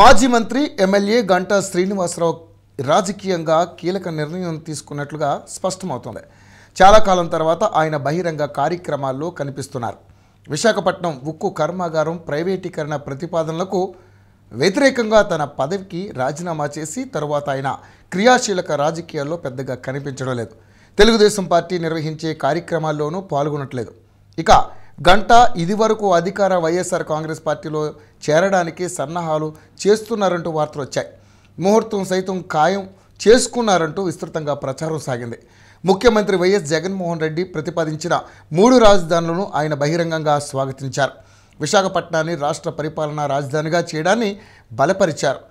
మాజీ మంత్రి ఎమ్మెల్యే గంటా శ్రీనివాసరావు రాజకీయంగా కీలక నిర్ణయం తీసుకున్నట్లుగా స్పష్టమవుతోంది। చాలా కాలం తర్వాత ఆయన బహిరంగ కార్యక్రమాల్లో కనిపిస్తున్నారు। విశాఖపట్నం ఉక్కు కర్మాగారం ప్రైవేటీకరణ ప్రతిపాదనలకు వ్యతిరేకంగా తన పదవికి రాజీనామా చేసి తర్వాత ఆయన క్రియాశీలక రాజకీయాల్లో పెద్దగా కనిపించడం లేదు। తెలుగుదేశం పార్టీ నిర్వహించే కార్యక్రమాల్లోనూ పాల్గొనట్లేదు। ఇక గంటా ఇదివరకు అధికార వైఎస్ఆర్ కాంగ్రెస్ పార్టీలో చేరడానికి సన్నాహాలు చేస్తున్నారంటూ వార్తలు వచ్చాయి। ముహూర్తం సైతం ఖాయం చేసుకున్నారంటూ విస్తృతంగా ప్రచారం సాగింది। ముఖ్యమంత్రి వైఎస్ జగన్మోహన్ రెడ్డి ప్రతిపాదించిన మూడు రాజధానులను ఆయన బహిరంగంగా స్వాగతించారు। విశాఖపట్నాన్ని రాష్ట్ర పరిపాలనా రాజధానిగా చేయడాన్ని బలపరిచారు।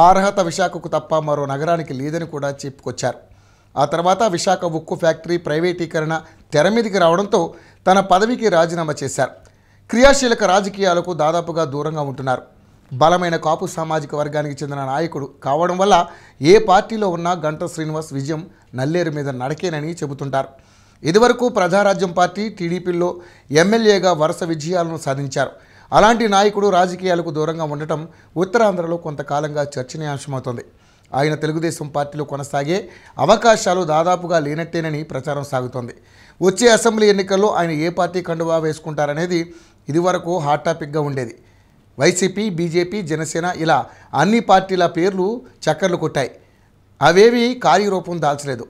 ఆ అర్హత విశాఖకు తప్ప మరో నగరానికి లేదని కూడా చెప్పుకొచ్చారు। ఆ తర్వాత విశాఖ ఉక్కు ఫ్యాక్టరీ ప్రైవేటీకరణ తెర మీదకి రావడంతో తన పదవికి రాజీనామా చేశారు। క్రియాశీలక రాజకీయాలకు దాదాపుగా దూరంగా ఉంటున్నారు। బలమైన కాపు సామాజిక వర్గానికి చెందిన నాయకుడు కావడం వల్ల ఏ పార్టీలో ఉన్నా గంటా శ్రీనివాస్ విజయం నల్లేరు మీద నడకేనని చెబుతుంటారు। ఇదివరకు ప్రజారాజ్యం పార్టీ టీడీపీలో ఎమ్మెల్యేగా వరుస విజయాలను సాధించారు। అలాంటి నాయకుడు రాజకీయాలకు దూరంగా ఉండటం ఉత్తరాంధ్రలో కొంతకాలంగా చర్చనీయాంశమవుతోంది। ఆయన తెలుగుదేశం పార్టీలో కొనసాగే అవకాశాలు దాదాపుగా లేనట్టేనని ప్రచారం సాగుతోంది। వచ్చే అసెంబ్లీ ఎన్నికల్లో ఆయన ఏ పార్టీ కండువా వేసుకుంటారనేది ఇదివరకు హాట్ టాపిక్గా ఉండేది। వైసీపీ, బీజేపీ, జనసేన ఇలా అన్ని పార్టీల పేర్లు చక్కర్లు కొట్టాయి। అవేవి కార్యరూపం దాల్చలేదు,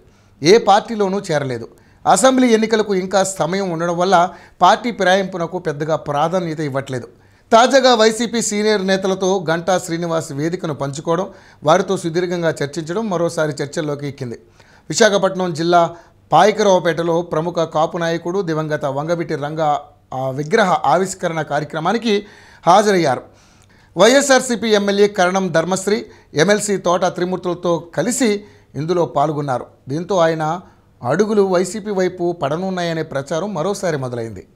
ఏ పార్టీలోనూ చేరలేదు। అసెంబ్లీ ఎన్నికలకు ఇంకా సమయం ఉండడం వల్ల పార్టీ ఫిరాయింపునకు పెద్దగా ప్రాధాన్యత ఇవ్వట్లేదు। తాజాగా వైసీపీ సీనియర్ నేతలతో గంటా శ్రీనివాస్ వేదికను పంచుకోవడం, వారితో సుదీర్ఘంగా చర్చించడం మరోసారి చర్చల్లోకి ఎక్కింది। విశాఖపట్నం జిల్లా పాయకరావుపేటలో ప్రముఖ కాపు నాయకుడు దివంగత వంగవీటి రంగ విగ్రహ ఆవిష్కరణ కార్యక్రమానికి హాజరయ్యారు। వైఎస్ఆర్సీపీ ఎమ్మెల్యే కరణం ధర్మశ్రీ, ఎమ్మెల్సీ తోట త్రిమూర్తులతో కలిసి ఇందులో పాల్గొన్నారు। దీంతో ఆయన అడుగులు వైసీపీ వైపు పడనున్నాయనే ప్రచారం మరోసారి మొదలైంది।